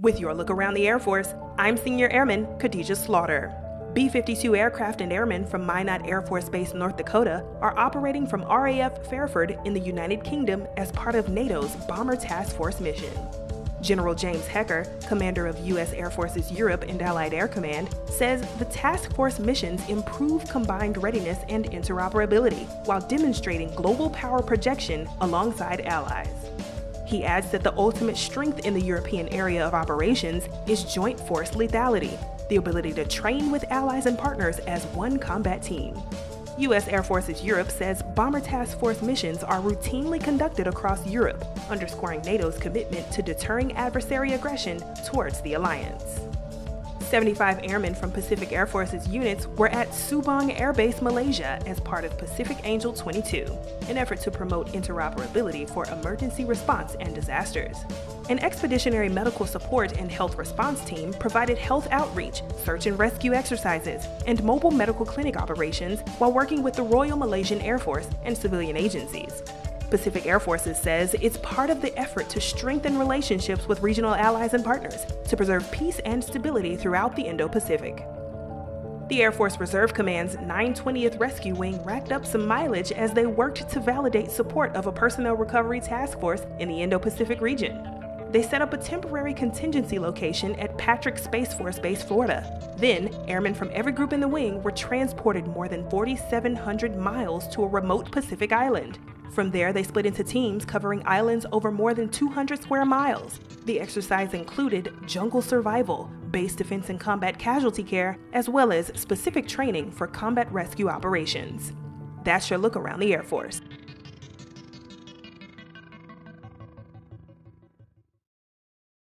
With your look around the Air Force, I'm Senior Airman Khadija Slaughter. B-52 aircraft and airmen from Minot Air Force Base, North Dakota, are operating from RAF Fairford in the United Kingdom as part of NATO's Bomber Task Force mission. General James Hecker, commander of U.S. Air Force's Europe and Allied Air Command, says the task force missions improve combined readiness and interoperability while demonstrating global power projection alongside allies. He adds that the ultimate strength in the European area of operations is joint force lethality, the ability to train with allies and partners as one combat team. U.S. Air Force's Europe says Bomber Task Force missions are routinely conducted across Europe, underscoring NATO's commitment to deterring adversary aggression towards the alliance. 75 airmen from Pacific Air Force's units were at Subang Air Base, Malaysia, as part of Pacific Angel 22, an effort to promote interoperability for emergency response and disasters. An expeditionary medical support and health response team provided health outreach, search and rescue exercises, and mobile medical clinic operations while working with the Royal Malaysian Air Force and civilian agencies. Pacific Air Forces says it's part of the effort to strengthen relationships with regional allies and partners to preserve peace and stability throughout the Indo-Pacific. The Air Force Reserve Command's 920th Rescue Wing racked up some mileage as they worked to validate support of a personnel recovery task force in the Indo-Pacific region. They set up a temporary contingency location at Patrick Space Force Base, Florida. Then, airmen from every group in the wing were transported more than 4,700 miles to a remote Pacific island. From there, they split into teams covering islands over more than 200 square miles. The exercise included jungle survival, base defense and combat casualty care, as well as specific training for combat rescue operations. That's your look around the Air Force.